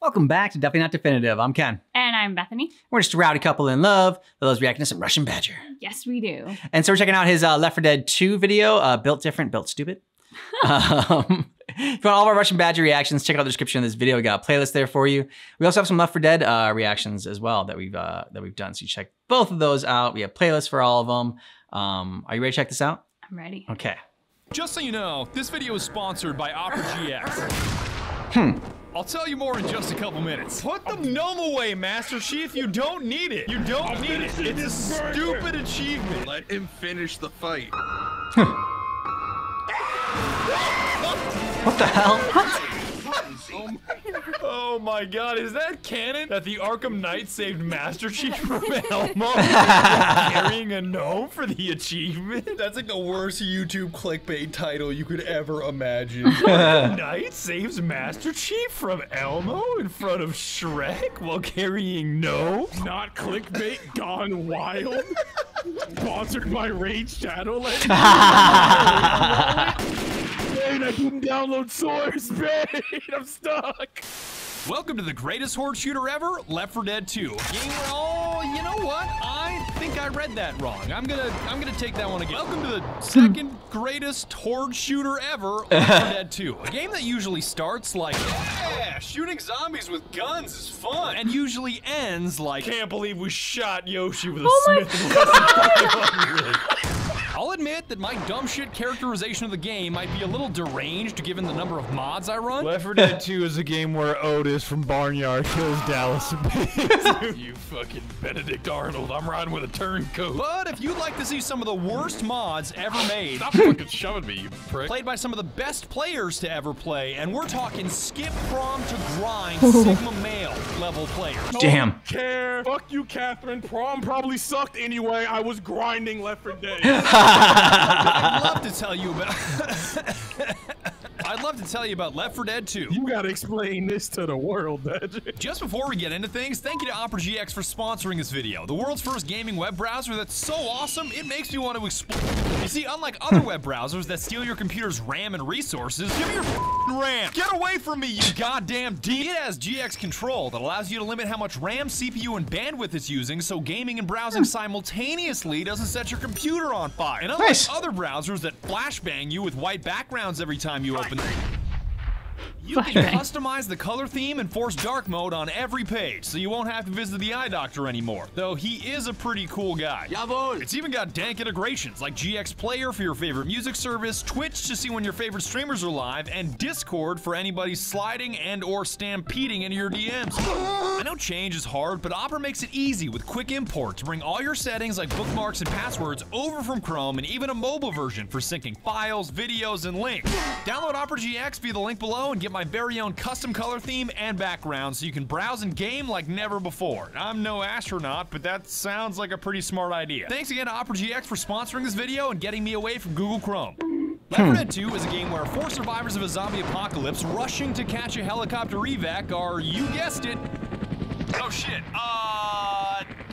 Welcome back to Definitely Not Definitive. I'm Ken. And I'm Bethany. We're just a rowdy couple in love, for those reacting to some Russian Badger. Yes, we do. And so we're checking out his Left 4 Dead 2 video, Built Different, Built Stupid. If you want all of our Russian Badger reactions, check out the description of this video. We got a playlist there for you. We also have some Left 4 Dead reactions as well that we've done. So you check both of those out. We have playlists for all of them. Are you ready to check this out? I'm ready. Okay. Just so you know, this video is sponsored by Opera GX. I'll tell you more in just a couple minutes. Put the gnome away, Master Chief. You don't need it. You don't need it. It's a stupid achievement. Let him finish the fight. What the hell? Oh my god, is that canon? That the Arkham Knight saved Master Chief from Elmo carrying a gnome for the achievement? That's like the worst YouTube clickbait title you could ever imagine. Arkham Knight saves Master Chief from Elmo in front of Shrek while carrying gnome? Not clickbait gone wild? Sponsored by Rage Shadow. I didn't download source, man. I'm stuck. Welcome to the greatest horde shooter ever, Left 4 Dead 2. Oh, you know what? I think I read that wrong. I'm gonna take that one again. Welcome to the second greatest horde shooter ever, Left 4 Dead 2. A game that usually starts like, yeah, shooting zombies with guns is fun, and usually ends like, can't believe we shot Yoshi with a Smith and Wesson 500. I'll admit that my dumb shit characterization of the game might be a little deranged given the number of mods I run. Left 4 Dead 2 is a game where Otis from Barnyard kills Dallas and Pigs. You fucking Benedict Arnold, I'm riding with a turncoat. But if you'd like to see some of the worst mods ever made, stop fucking shoving me, you prick. Played by some of the best players to ever play, and we're talking skip prom to grind Sigma male level players. Damn. Don't care. Fuck you, Catherine. Prom probably sucked anyway. I was grinding Left 4 Dead. I'd love to tell you about Left 4 Dead 2. You gotta explain this to the world, Badger. Just before we get into things, thank you to Opera GX for sponsoring this video. The world's first gaming web browser that's so awesome, it makes me want to explode. You see, unlike other web browsers that steal your computer's RAM and resources, give me your RAM. Get away from me, you goddamn D. It has GX control that allows you to limit how much RAM, CPU, and bandwidth it's using, so gaming and browsing simultaneously doesn't set your computer on fire. And unlike other browsers that flashbang you with white backgrounds every time you open you can customize the color theme and force dark mode on every page, so you won't have to visit the eye doctor anymore. Though he is a pretty cool guy. It's even got dank integrations like GX Player for your favorite music service, Twitch to see when your favorite streamers are live, and Discord for anybody sliding and or stampeding into your DMs. I know change is hard, but Opera makes it easy with quick import to bring all your settings like bookmarks and passwords over from Chrome, and even a mobile version for syncing files, videos, and links. Download Opera GX via the link below and get my very own custom color theme and background so you can browse and game like never before. I'm no astronaut, but that sounds like a pretty smart idea. Thanks again to Opera GX for sponsoring this video and getting me away from Google Chrome. Left 4 Dead 2 is a game where four survivors of a zombie apocalypse rushing to catch a helicopter evac are, you guessed it, oh shit,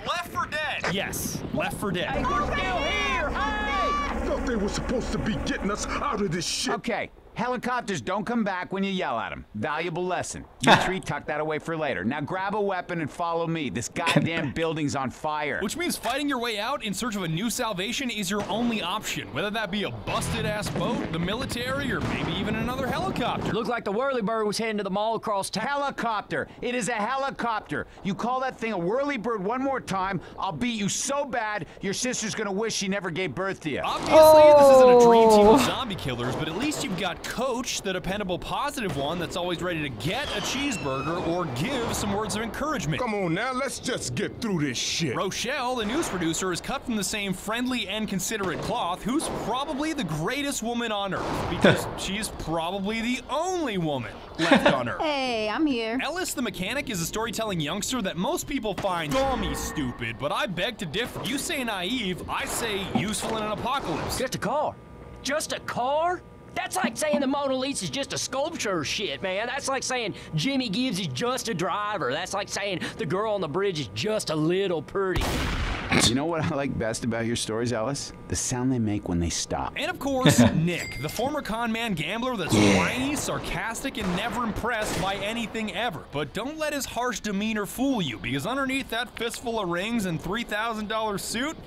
Left 4 Dead. Yes, Left 4 Dead. Hey, we're still here, hurry! I thought they were supposed to be getting us out of this shit. Okay. Helicopters don't come back when you yell at them. Valuable lesson. You three tuck that away for later. Now grab a weapon and follow me. This goddamn building's on fire. Which means fighting your way out in search of a new salvation is your only option, whether that be a busted-ass boat, the military, or maybe even another helicopter. Looks like the whirlybird was heading to the mall across town. Helicopter. It is a helicopter. You call that thing a whirlybird one more time, I'll beat you so bad, your sister's gonna wish she never gave birth to you. Obviously, this isn't a dream team of zombie killers, but at least you've got Coach, the dependable positive one that's always ready to get a cheeseburger or give some words of encouragement. Come on now, let's just get through this shit. Rochelle, the news producer, is cut from the same friendly and considerate cloth, who's probably the greatest woman on Earth, because she's probably the only woman left on Earth. Hey, I'm here. Ellis, the mechanic, is a storytelling youngster that most people find dummy stupid, but I beg to differ. You say naive, I say useful in an apocalypse. Just a car. Just a car? That's like saying the Mona Lisa is just a sculpture or shit, man. That's like saying Jimmy Gibbs is just a driver. That's like saying the girl on the bridge is just a little pretty. You know what I like best about your stories, Ellis? The sound they make when they stop. And of course, Nick, the former con man gambler that's whiny, sarcastic, and never impressed by anything ever. But don't let his harsh demeanor fool you, because underneath that fistful of rings and $3,000 suit,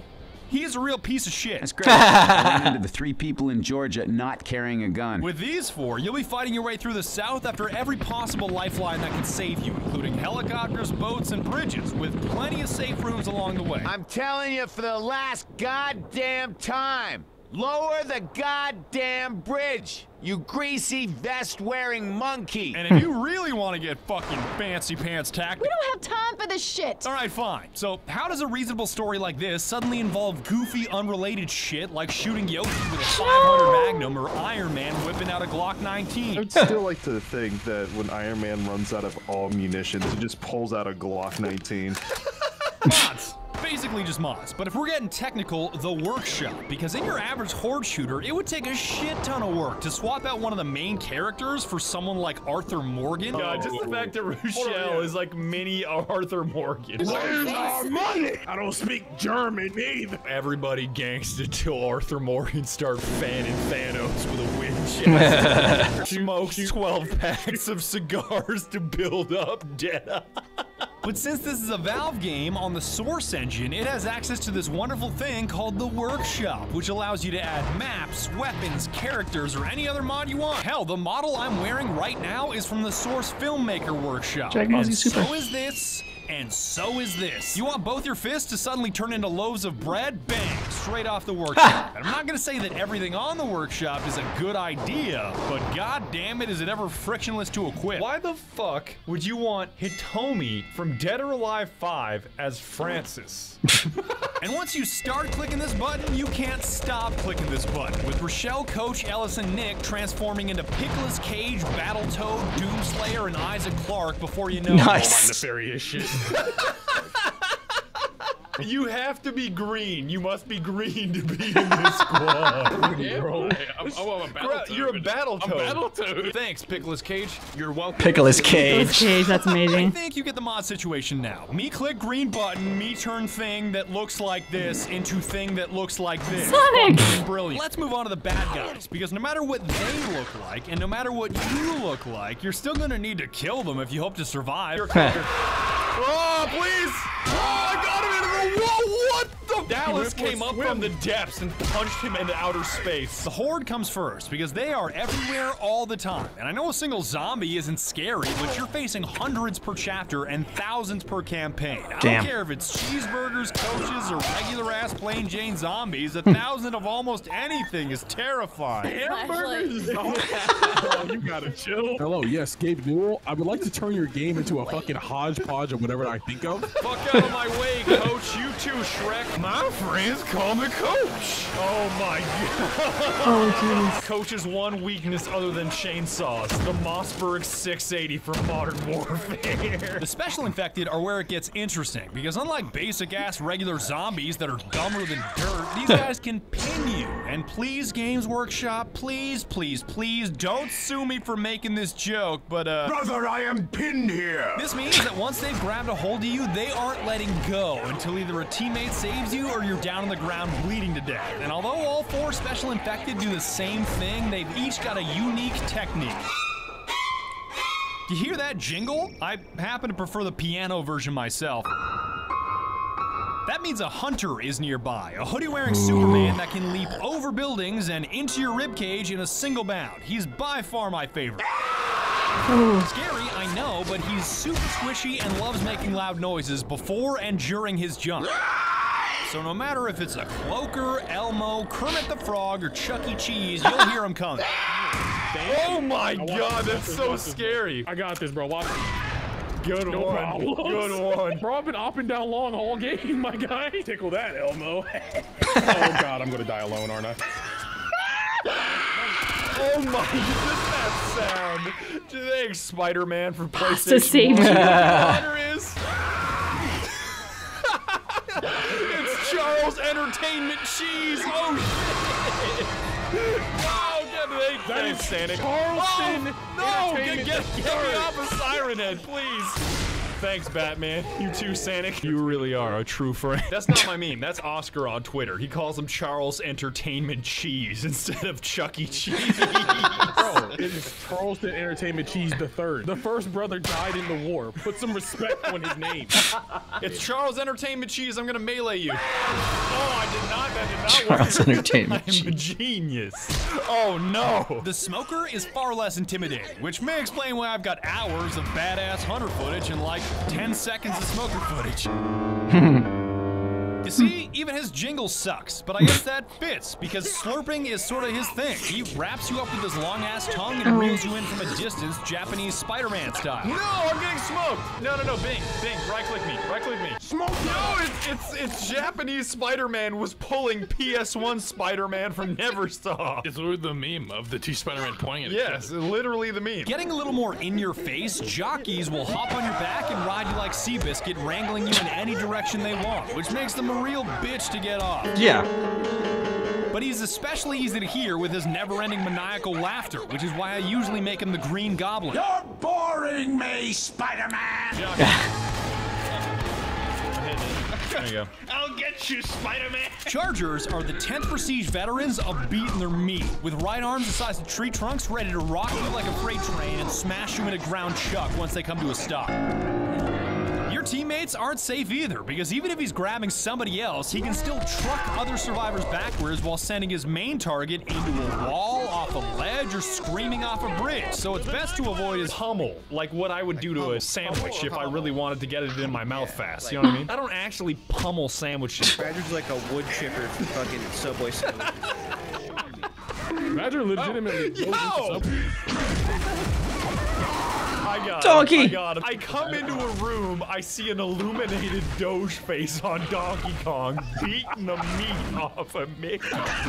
he's a real piece of shit. That's great. I ran into the three people in Georgia not carrying a gun. With these four, you'll be fighting your way through the South after every possible lifeline that can save you, including helicopters, boats, and bridges, with plenty of safe rooms along the way. I'm telling you for the last goddamn time, lower the goddamn bridge, you greasy vest-wearing monkey. And if you really want to get fucking fancy pants tactical, we don't have time for this shit. All right, fine. So how does a reasonable story like this suddenly involve goofy, unrelated shit like shooting Yoshi with a 500 Magnum or Iron Man whipping out a Glock 19? I'd still like to think that when Iron Man runs out of all munitions, he just pulls out a Glock 19. Mods. Basically just mods. But if we're getting technical, the workshop. Because in your average horde shooter, it would take a shit ton of work to swap out one of the main characters for someone like Arthur Morgan. Oh, just the fact that Rochelle is like mini Arthur Morgan. Where's our money? I don't speak German either. Everybody gangsta till Arthur Morgan start fanning Thanos with a windchest. Smokes 12 packs of cigars to build up debt. But since this is a Valve game on the Source engine, it has access to this wonderful thing called the Workshop, which allows you to add maps, weapons, characters, or any other mod you want. Hell, the model I'm wearing right now is from the Source Filmmaker Workshop. And so is this, and so is this. You want both your fists to suddenly turn into loaves of bread? Bang, straight off the Workshop. And I'm not gonna say that everything on the Workshop is a good idea, but goddamn it, is it ever frictionless to equip. Why the fuck would you want Hitomi from Dead or Alive 5 as Francis? And once you start clicking this button, you can't stop clicking this button. With Rochelle, Coach, Ellis, and Nick transforming into Pickles Cage, Battletoad, Doomslayer, and Isaac Clarke before you know all my nefarious shit. You have to be green. You must be green to be in this squad. Bro. I'm a Battletoad. You're a Battletoad. Thanks, Pickles Cage. You're welcome. Pickles Cage. Pickles Cage, that's amazing. I think you get the mod situation now. Me click green button, me turn thing that looks like this into thing that looks like this. Sonic! Brilliant. Let's move on to the bad guys, because no matter what they look like, and no matter what you look like, you're still gonna need to kill them if you hope to survive. Oh, please! Oh, I got him into the whoa, what the? Dallas came up from the depths and punched him into outer space. The Horde comes first because they are everywhere all the time. And I know a single zombie isn't scary, but you're facing hundreds per chapter and thousands per campaign. I don't care if it's cheeseburgers, coaches, or regular ass plain Jane zombies. 1,000 of almost anything is terrifying. Hamburgers? Oh, you gotta chill. Hello, yes, Gabe Newell. I would like to turn your game into a fucking hodgepodge of whatever I think of. Fuck out of my way, Coach. You too, Shrek. My friends call me Coach. Oh my god. Oh, geez. Coach's one weakness other than chainsaws, the Mossberg 680 from Modern Warfare. The special infected are where it gets interesting, because unlike basic ass regular zombies that are dumber than dirt, these guys can pin you. And please, Games Workshop, please, please, please don't sue me for making this joke, but brother, I am pinned here. This means that once they've grabbed a hold of you, they aren't letting go until either a teammate saves you or you're down on the ground bleeding to death. And although all four special infected do the same thing, they've each got a unique technique. Do you hear that jingle? I happen to prefer the piano version myself. That means a hunter is nearby, a hoodie-wearing Superman that can leap over buildings and into your ribcage in a single bound. He's by far my favorite. Scary, I know, but he's super squishy and loves making loud noises before and during his jump. So no matter if it's a Cloaker, Elmo, Kermit the Frog, or Chuck E. Cheese, you'll hear him coming. Oh my god, that's so scary. I got this, bro. Watch it. Good one. Bro, I've been up and down long all game, my guy. Tickle that, Elmo. Oh god, I'm gonna die alone, aren't I? Oh my, just that sound. Thanks, Spider-Man, for PlayStation. To save you. Hunter is. It's Charles Entertainment Cheese. Oh shit. Oh, that is Sanic. Charleston. Oh, no, get me off of Siren Head, please. Thanks, Batman. You too, Sanic. You really are a true friend. That's not my meme. That's Oscar on Twitter. He calls him Charles Entertainment Cheese instead of Chuck E. Cheese. Bro, it is Charleston Entertainment Cheese III. The first brother died in the war. Put some respect on his name. It's Charles Entertainment Cheese. I'm gonna melee you. Oh, I did not. That did not Charles work. Entertainment Cheese. I am a genius. Oh no. The Smoker is far less intimidating, which may explain why I've got hours of badass Hunter footage and like 10 seconds of Smoker footage. You see, even his jingle sucks, but I guess that fits because slurping is sort of his thing. He wraps you up with his long-ass tongue and reels you in from a distance, Japanese Spider-Man style. No, I'm getting smoked. No, Bing, Bing, right-click me, Smoke. No, it's Japanese Spider-Man was pulling PS1 Spider-Man from Neversoft. It's literally the meme of the two Spider-Man pointing at each other. Yes, literally the meme. Getting a little more in your face, jockeys will hop on your back and ride you like Seabiscuit, wrangling you in any direction they want, which makes them a real bitch to get off. Yeah. But he's especially easy to hear with his never-ending maniacal laughter, which is why I usually make him the Green Goblin. You're boring me, Spider-Man! There you go. I'll get you, Spider-Man! Chargers are the 10th Prestige veterans of beating their meat, with right arms the size of tree trunks ready to rock you like a freight train and smash you in a ground chuck once they come to a stop. Your teammates aren't safe either, because even if he's grabbing somebody else, he can still truck other survivors backwards while sending his main target into a wall, off a ledge, or screaming off a bridge. So it's best to avoid his hummel, like what I would do to a sandwich if I really wanted to get it in my mouth fast, you know what I mean? I don't actually pummel sandwiches. Badger's like a wood chipper for fucking Subway sandwich. Badger legitimately... I got Donkey! I come into a room, I see an illuminated Doge face on Donkey Kong beating the meat off of Mickey. He's off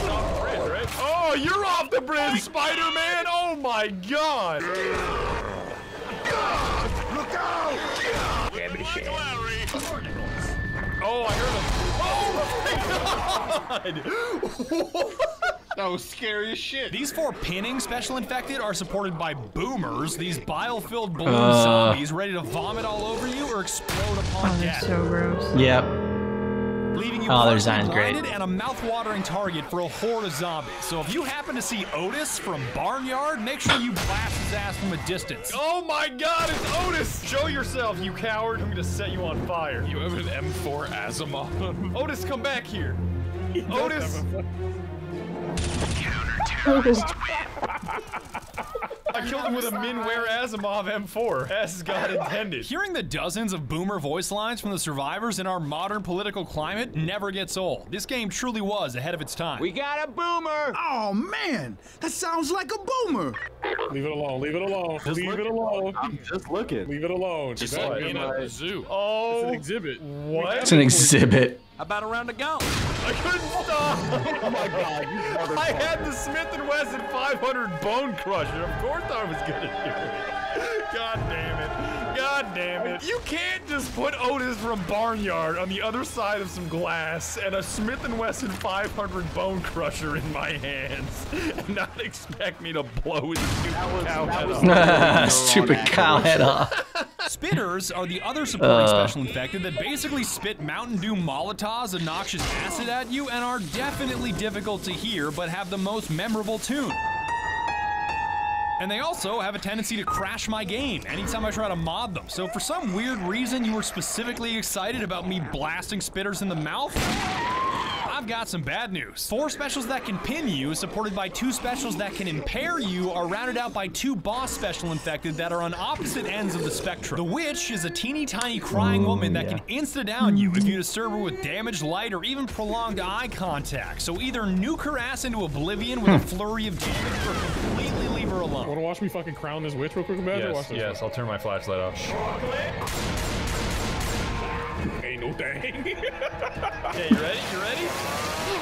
the bridge, right? Oh, you're off the bridge, Spider-Man! Oh my god! Look out! Oh, I heard him. Oh my god! That was scary as shit. These four pinning special infected are supported by boomers, these bile-filled balloon zombies ready to vomit all over you or explode upon death. So gross. Yep. Leaving you blinded and a mouth-watering target for a horde of zombies. So if you happen to see Otis from Barnyard, make sure you blast his ass from a distance. Oh my god, it's Otis! Show yourself, you coward. I'm gonna set you on fire. You have an M4 Asimov. Otis, come back here. Otis! I killed him with a Minware Asimov M4, as God intended. Hearing the dozens of boomer voice lines from the survivors in our modern political climate never gets old. This game truly was ahead of its time. We got a boomer! Oh man, that sounds like a boomer! Leave it alone, leave it alone, leave it alone. I'm just looking. Leave it alone. Just like being at the zoo. Oh, it's an exhibit. What? It's an exhibit. About a round of golf. I couldn't stop. Oh my god. I had the Smith & Wesson 500 Bone Crusher. Of course I was gonna do it. God damn it. God damn it. You can't just put Otis from Barnyard on the other side of some glass and a Smith & Wesson 500 Bone Crusher in my hands and not expect me to blow his stupid cow head off. Stupid cow head off. Spitters are the other supporting special infected that basically spit Mountain Dew Molotovs and noxious acid at you and are definitely difficult to hear but have the most memorable tune. And they also have a tendency to crash my game anytime I try to mod them. So for some weird reason you were specifically excited about me blasting spitters in the mouth? I've got some bad news. Four specials that can pin you, supported by two specials that can impair you, are rounded out by two boss special infected that are on opposite ends of the spectrum. The witch is a teeny tiny crying woman that can insta-down you if you disturb her with damaged light or even prolonged eye contact. So either nuke her ass into oblivion with a flurry of damage or completely leave her alone. Wanna watch me fucking crown this witch real quick? Yes, I'll turn my flashlight off. Chocolate. No dang. Yeah, you ready?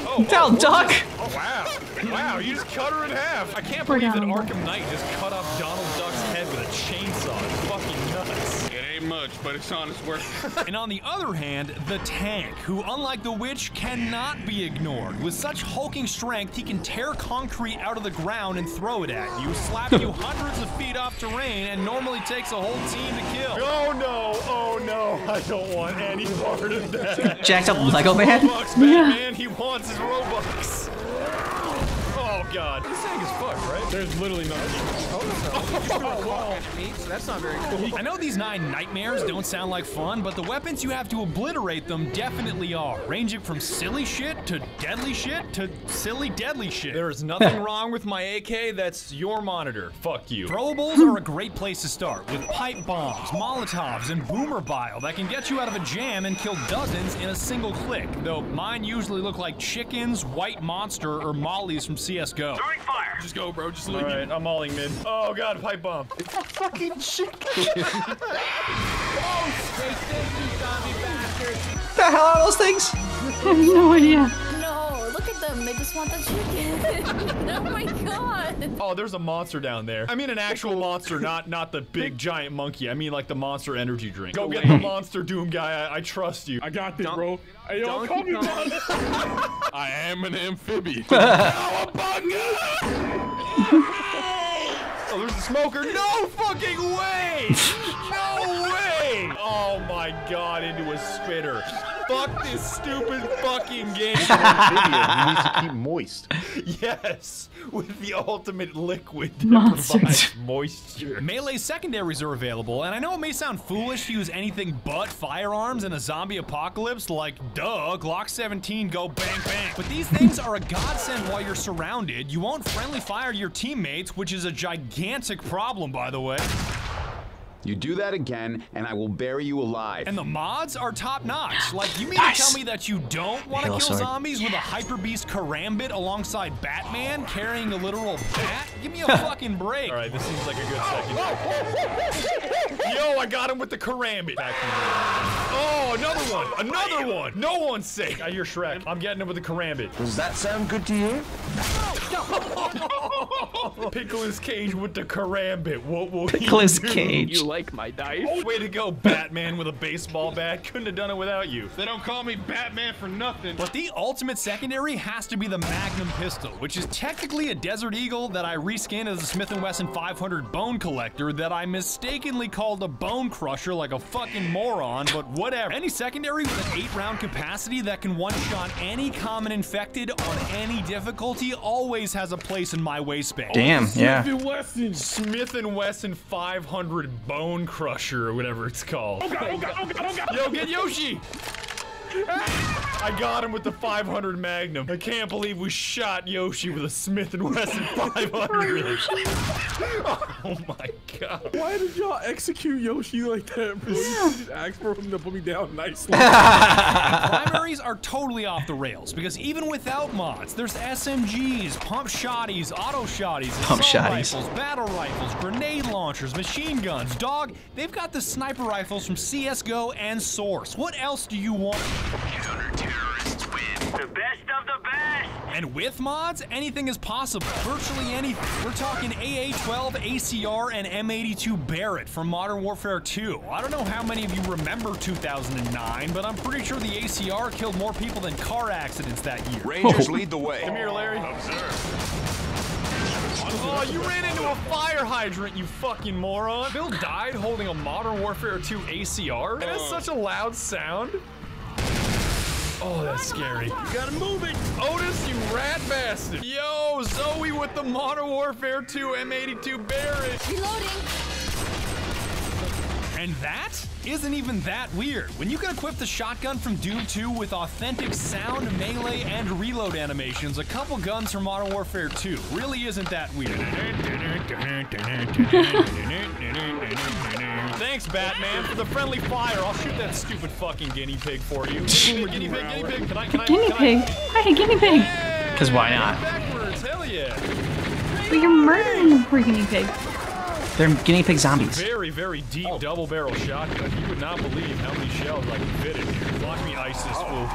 Oh, duck! Oh, wow. Wow, you just cut her in half. I can't believe that Arkham Knight just cut off Donald Duck's head with a chainsaw. It's fucking nuts. It ain't much, but it's honest work. And on the other hand, the tank, who unlike the witch, cannot be ignored. With such hulking strength, he can tear concrete out of the ground and throw it at you, slap you hundreds of feet leadoff terrain and normally takes a whole team to kill. Oh no, oh no, I don't want any part of that. Jacked up Lego Man? Robux, Batman, yeah. He wants his Robux. Oh god. This thing is fucked, right? There's literally nothing. Oh, no. Wow. So that's not very cool. I know these 9 nightmares don't sound like fun, but the weapons you have to obliterate them definitely are. Ranging from silly shit to silly deadly shit. There is nothing wrong with my AK, that's your monitor. Fuck you. Throwables are a great place to start, with pipe bombs, Molotovs, and Boomer bile that can get you out of a jam and kill dozens in a single click, though mine usually look like chickens, white monster, or mollies from CSGO. Throwing fire! Just go, bro, just leave. Alright, I'm mauling mid. Oh god, pipe bomb. It's a fucking chicken. Oh, they think you zombie bastards. What the hell are those things? I have no idea. No, look at them. They just want the chicken. Oh my god. Oh, there's a monster down there. I mean an actual monster, not the big giant monkey. I mean like the monster energy drink. Go get the monster doom guy. I trust you. I got this, bro. I don't call me monster. I am an amphibian. Oh, there's a smoker. No fucking way! No way! Oh my god, into a spitter. Fuck this stupid fucking game. You need to keep moist. Yes, with the ultimate liquid that provides moisture. Melee secondaries are available, and I know it may sound foolish to use anything but firearms in a zombie apocalypse, like, duh, Glock 17 go bang bang. But these things are a godsend while you're surrounded. You won't friendly fire your teammates, which is a gigantic problem, by the way. You do that again, and I will bury you alive. And the mods are top-notch. Like, you mean nice. To tell me that you don't want to kill zombies with a Hyper Beast Karambit alongside Batman carrying a literal bat? Give me a fucking break. All right, this seems like a good second. Yo, I got him with the Karambit. Oh, another one. Another one. No one's safe. I hear Shrek. I'm getting him with the Karambit. Does that sound good to you? Pickles Cage with the Karambit. What will Pickles Cage. You like my knife? Oh, way to go, Batman with a baseball bat. Couldn't have done it without you. They don't call me Batman for nothing. But the ultimate secondary has to be the Magnum pistol, which is technically a Desert Eagle that I reskinned as a Smith & Wesson 500 bone collector that I mistakenly called a bone crusher like a fucking moron, but whatever. Any secondary with an 8-round capacity that can one-shot any common infected on any difficulty always has a place in my waistband. Damn, yeah. Smith & Wesson 500 bone crusher or whatever it's called. Oh god. Yo, get Yoshi! I got him with the 500 Magnum. I can't believe we shot Yoshi with a Smith & Wesson 500. Oh my god. Why did y'all execute Yoshi like that? You just asked for him to put me down nicely. Primaries are totally off the rails because even without mods, there's SMGs, pump shotties, auto shotties, rifles, battle rifles, grenade launchers, machine guns, dog. They've got the sniper rifles from CSGO and Source. What else do you want? Counter-terrorists win. The best of the best. And with mods, anything is possible. Virtually anything. We're talking AA-12, ACR, and M82 Barrett from Modern Warfare 2. I don't know how many of you remember 2009, but I'm pretty sure the ACR killed more people than car accidents that year. Rangers lead the way. Come here, Larry. Observe. Oh, you ran into a fire hydrant, you fucking moron. Bill died holding a Modern Warfare 2 ACR? That is such a loud sound. Oh, that's scary. You gotta move it. Otis, you rat bastard. Yo, Zoe with the Modern Warfare 2 M82 Barrett. Reloading. And that isn't even that weird. When you can equip the shotgun from Doom 2 with authentic sound, melee, and reload animations, a couple guns from Modern Warfare 2 really isn't that weird. Thanks, Batman, for the friendly fire. I'll shoot that stupid fucking guinea pig for you. Guinea pig. Can I? Hi, guinea pig. Because why not? Hell yeah. But you're murdering the poor guinea pig. They're guinea pig zombies. Very, very deep double barrel shotgun. You would not believe how many shells I can fit in here. Block me ice this fool.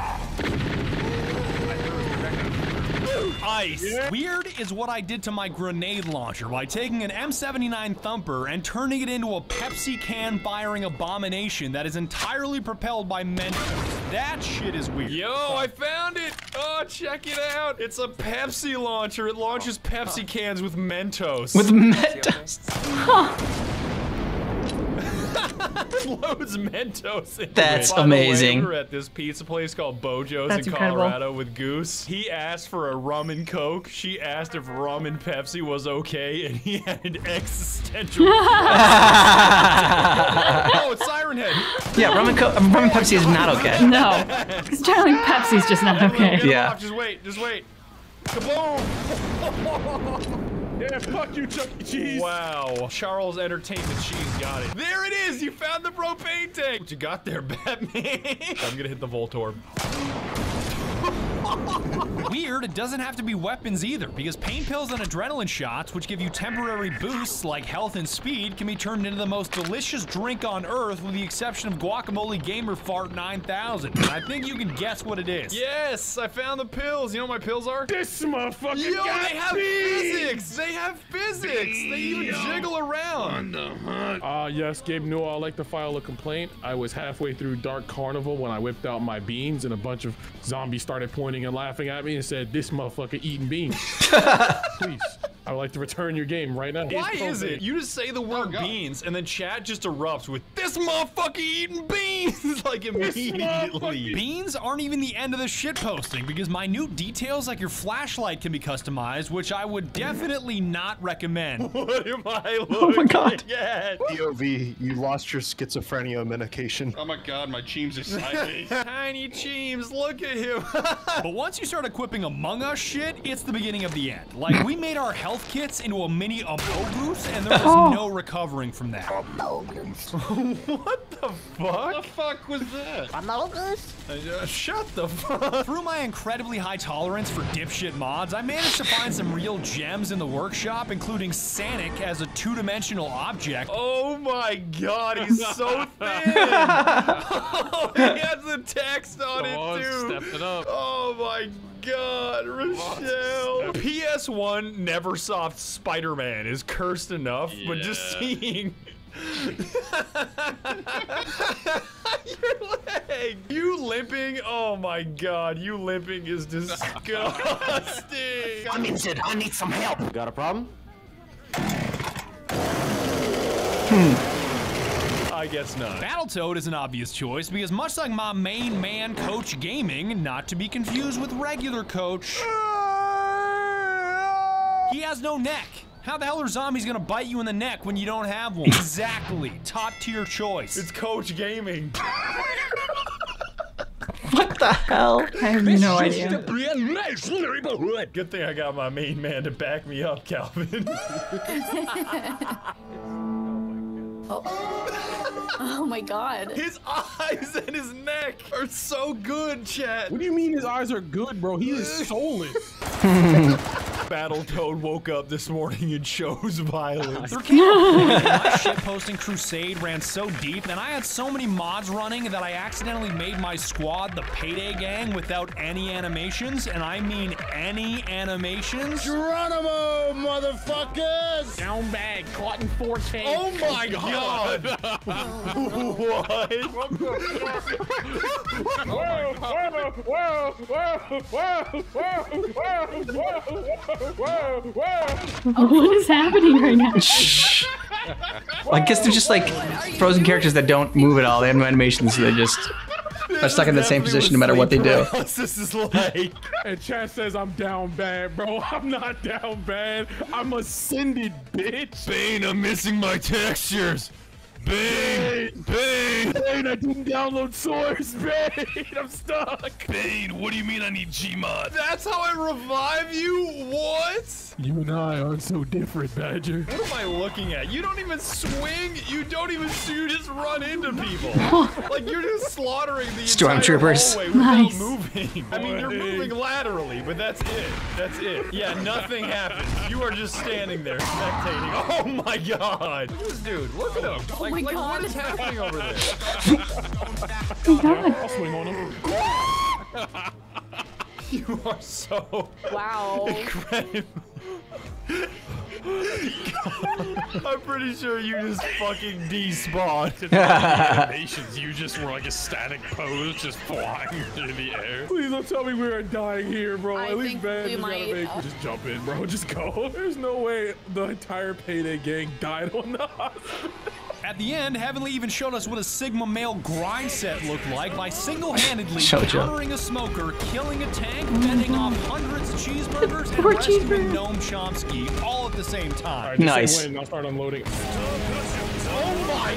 Ice. Yeah. Weird is what I did to my grenade launcher by taking an M79 Thumper and turning it into a Pepsi can firing abomination that is entirely propelled by Mentos. That shit is weird. Yo, I found it. Oh, check it out. It's a Pepsi launcher. It launches Pepsi cans with Mentos. With Mentos. Loads Mentos in. That's amazing. We were at this pizza place called Bojo's in Colorado with Goose. He asked for a rum and Coke. She asked if rum and Pepsi was okay, and he had an existential. Oh, it's Siren Head. Yeah, rum and Pepsi is not okay. No, because generally Pepsi's just not okay. Yeah. Just wait, just wait. Kaboom! Yeah, fuck you, Chuck E. Cheese. Wow. Charles Entertainment Cheese got it. There it is. You found the propane tank. What you got there, Batman? I'm gonna hit the Voltorb. Weird, it doesn't have to be weapons either, because pain pills and adrenaline shots, which give you temporary boosts like health and speed, can be turned into the most delicious drink on earth, with the exception of Guacamole Gamer Fart 9000. I think you can guess what it is. Yes, I found the pills. You know what my pills are? This motherfucker. Yo, got they have physics. They have physics. They even jiggle around. Yes, Gabe Newell, I'd like to file a complaint. I was halfway through Dark Carnival when I whipped out my beans, and a bunch of zombies started pointing and laughing at me and said, "This motherfucker eating beans." Please, I would like to return your game right now. Why is it you just say the word beans and then chat just erupts with "this motherfucker eating beans" like immediately? Beans aren't even the end of the shit posting, because minute details like your flashlight can be customized, which I would definitely not recommend. What am I looking at? Oh my god. DOV, you lost your schizophrenia medication. Oh my god, my cheems are sideways. Tiny cheems, look at him. But once you start equipping Among Us shit, it's the beginning of the end. Like, we made our health kits into a mini Amo boost, and there was no recovering from that. What the fuck? What the fuck was that? Amo boost? Shut the fuck. Through my incredibly high tolerance for dipshit mods, I managed to find some real gems in the workshop, including Sanic as a two-dimensional object. Oh my god, he's so thin. Oh, he has the text on it too. Step it up. Oh my god, Rochelle. PS1 Neversoft Spider-Man is cursed enough, but just seeing... Your leg! You limping? Oh my god, you limping is disgusting. I'm injured, I need some help. Got a problem? I guess not. Battletoad is an obvious choice, because much like my main man, Coach Gaming, not to be confused with regular Coach, he has no neck. How the hell are zombies gonna bite you in the neck when you don't have one? Exactly. Top tier choice. It's Coach Gaming. What the hell? I have no idea. Good thing I got my main man to back me up, Calvin. Oh my god. His eyes and his neck are so good, chat. What do you mean his eyes are good, bro? He is soulless. Battletoad woke up this morning and chose violence. There came a point my shitposting crusade ran so deep, and I had so many mods running that I accidentally made my squad the Payday Gang without any animations, and I mean any animations. Geronimo, motherfuckers! Down bag, caught in 4K. Oh my god! What? What is happening right now? I guess they're just like frozen characters that don't move at all. They have no animations, so they just are stuck in the same position no matter what they do. This is like... And Chad says I'm down bad, bro. I'm not down bad. I'm ascended, bitch. Bane, I'm missing my textures. Bane! Bane! Bane, I didn't download source! Bane, I'm stuck! Bane, what do you mean I need Gmod? That's how I revive you? What? You and I are so different, Badger. What am I looking at? You don't even swing, you don't even you just run into people. Like, you're just slaughtering the Stormtroopers. Without moving. I mean, you're moving laterally, but that's it. That's it. Yeah, nothing happens. You are just standing there, spectating. Oh my god! Look at this dude, look at him! Like, oh my god, what is happening over there? Oh my god. You are so incredible. I'm pretty sure you just fucking despawned. Animations, you just were like a static pose, just flying through the air. Please don't tell me we are dying here, bro. At least Van is gonna make you just jump in, bro. Just go. There's no way the entire Payday gang died on the hospital. At the end, Heavenly even showed us what a Sigma male grind set looked like by single-handedly countering a smoker, killing a tank, fending off hundreds of cheeseburgers, and rescuing Noam Chomsky all at the same time. Right, nice. I'll start unloading. Oh my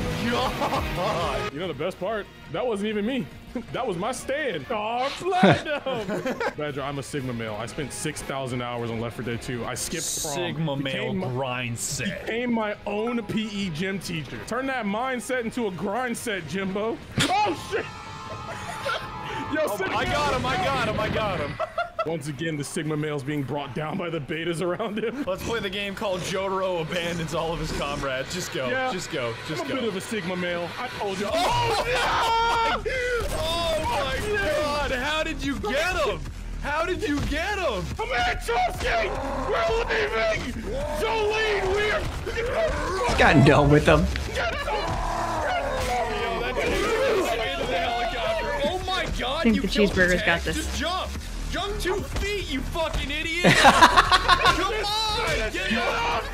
god! You know the best part? That wasn't even me. That was my stand. Oh, platinum! Badger, I'm a Sigma male. I spent 6,000 hours on Left 4 Dead 2. I skipped prom. Sigma male grind set. Became my own PE gym teacher. Turn that mindset into a grind set, Jimbo. Oh shit! Yo, I got him. Once again, the Sigma male's being brought down by the betas around him. Let's play the game called Jotaro Abandons All of His Comrades. Just go, yeah. just go. I'm a bit of a Sigma male. I told you. Oh, no! Oh my god, how did you get him? How did you get him? Command Chomsky! We're leaving! Jolene, we're... He's gotten done with him. Oh my god, I think you the cheeseburger's got this. Just jump! Jump 2 feet, you fucking idiot! Come on! Get off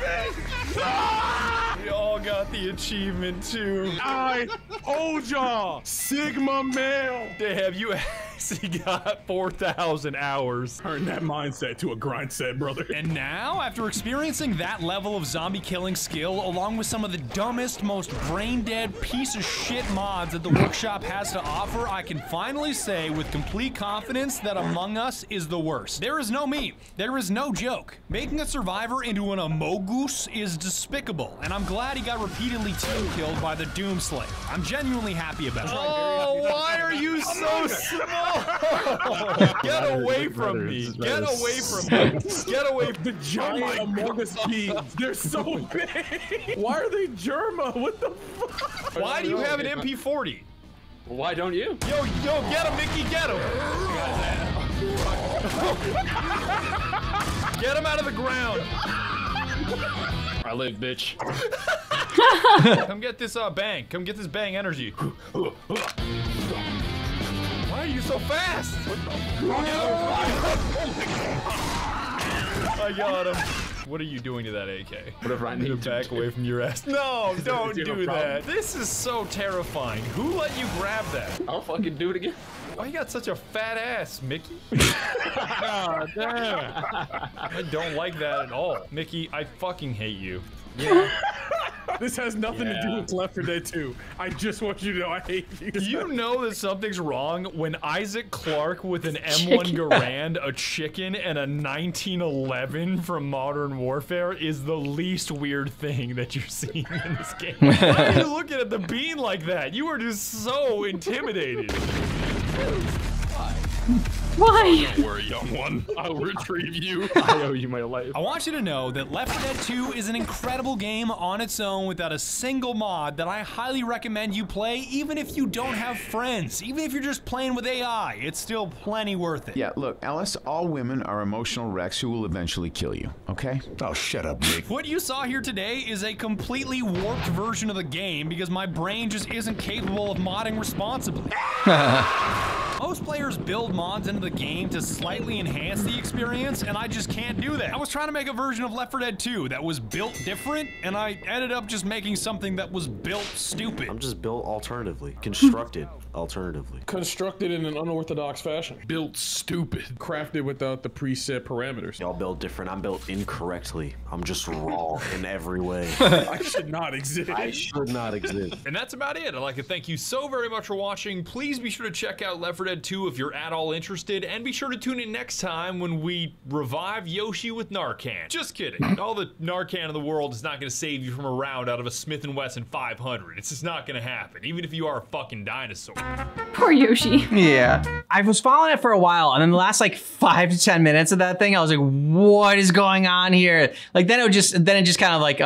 me! We all got the achievement too. I told y'all! Sigma male! Damn, you actually got 4,000 hours. Turn that mindset to a grind set, brother. And now, after experiencing that level of zombie killing skill, along with some of the dumbest, most brain-dead piece of shit mods that the workshop has to offer, I can finally say with complete confidence that Among Us is the worst. There is no meme. There is no joke. Making a survivor into an Amogus is despicable, and I'm glad he got repeatedly team-killed by the Doomslayer. I'm genuinely happy about it. Oh, why are you so smart? Get away from me! Get away from me! Get away from the giant Amogus beings! They're so big! Why are they Germa? What the fuck? Why do you have an MP40? Why don't you? Yo, yo, get him, Mickey, get him! Get him out of the ground! I live, bitch. Come get this bang. Come get this bang energy. Why are you so fast? What the I got him. What are you doing to that AK? Whatever I need to back away from your ass. No, don't do that. This is so terrifying. Who let you grab that? I'll fucking do it again. Why you got such a fat ass, Mickey? Oh, damn. I don't like that at all. Mickey, I fucking hate you. Yeah. This has nothing to do with Left 4 Dead 2. I just want you to know I hate you. You know that something's wrong when Isaac Clarke with an M1 Garand, a chicken, and a 1911 from Modern Warfare is the least weird thing that you're seeing in this game. Why are you looking at the bean like that? You are just so intimidated. Why? Don't worry, young one. I'll retrieve you. I owe you my life. I want you to know that Left 4 Dead 2 is an incredible game on its own without a single mod that I highly recommend you play, even if you don't have friends. Even if you're just playing with AI, it's still plenty worth it. Yeah, look, Ellis, all women are emotional wrecks who will eventually kill you, okay? Oh, shut up, Nick. What you saw here today is a completely warped version of the game because my brain just isn't capable of modding responsibly. Most players build mods into the game to slightly enhance the experience, and I just can't do that. I was trying to make a version of Left 4 Dead 2 that was built different, and I ended up just making something that was built stupid. I'm just built alternatively. Constructed alternatively. Constructed in an unorthodox fashion. Built stupid. Crafted without the preset parameters. Y'all built different. I'm built incorrectly. I'm just raw in every way. I should not exist. I should not exist. And that's about it. I'd like to thank you so very much for watching. Please be sure to check out Left 4 Dead 2 if you're at all interested, and be sure to tune in next time when we revive Yoshi with Narcan. Just kidding. All the Narcan in the world is not going to save you from a round out of a Smith & Wesson 500. It's just not going to happen, even if you are a fucking dinosaur. Poor Yoshi. Yeah. I was following it for a while, and then the last like 5 to 10 minutes of that thing, I was like, what is going on here? Like then it just kind of like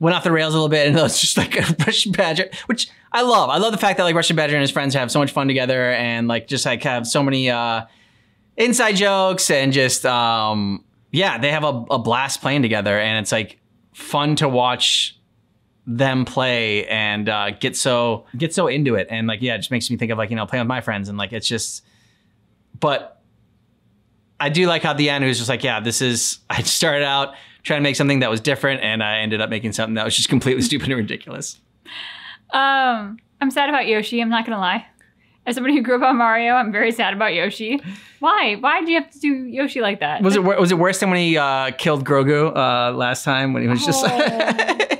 went off the rails a little bit, and it was just like a Russian Badger, which I love. I love the fact that like Russian Badger and his friends have so much fun together, and like just like have so many inside jokes and just, yeah, they have a blast playing together, and it's like fun to watch them play and get so into it. And like, yeah, it just makes me think of like, you know, playing with my friends and like, it's just, but I do like how at the end it was just like, yeah, this is, I started out trying to make something that was different and I ended up making something that was just completely stupid and ridiculous. I'm sad about Yoshi. I'm not going to lie. As somebody who grew up on Mario, I'm very sad about Yoshi. Why? Why do you have to do Yoshi like that? Was it worse than when he killed Grogu last time when he was just like...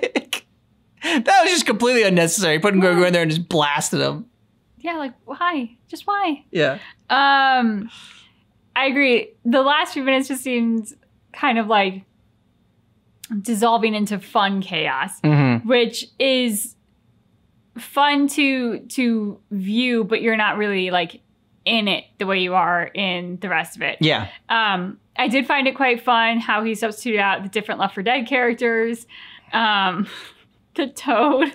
That was just completely unnecessary. Putting Grogu in there and just blasted him. Yeah, like, why? Just why? Yeah. I agree. The last few minutes just seemed kind of like dissolving into fun chaos, which is... fun to view, but you're not really like in it the way you are in the rest of it. Yeah. I did find it quite fun how he substituted out the different Left 4 Dead characters. The Toad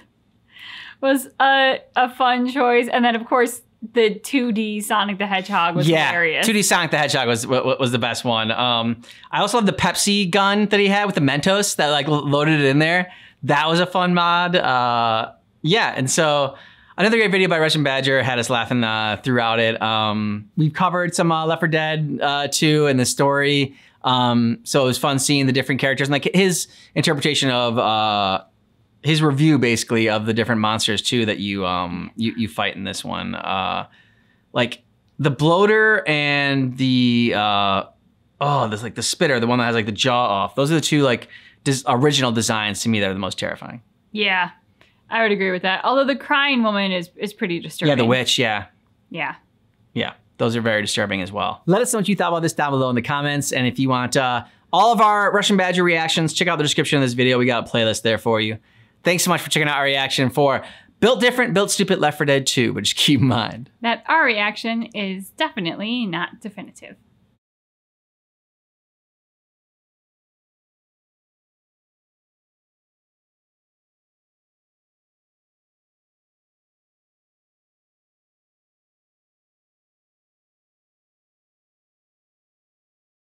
was a fun choice, and then of course the 2D Sonic the Hedgehog was hilarious. 2D Sonic the Hedgehog was the best one. I also love the Pepsi gun that he had with the Mentos that like loaded it in there. That was a fun mod. Yeah, and so another great video by Russian Badger had us laughing throughout it. We've covered some Left 4 Dead 2 and the story, so it was fun seeing the different characters and like his interpretation of his review basically of the different monsters too that you you fight in this one. Like the bloater and the there's like the spitter, the one that has like the jaw off. Those are the two like original designs to me that are the most terrifying. Yeah. I would agree with that. Although the crying woman is pretty disturbing. Yeah, the witch, yeah. Yeah. Yeah, those are very disturbing as well. Let us know what you thought about this down below in the comments. And if you want all of our Russian Badger reactions, check out the description of this video. We got a playlist there for you. Thanks so much for checking out our reaction for Built Different, Built Stupid, Left 4 Dead 2. But just keep in mind that our reaction is definitely not definitive.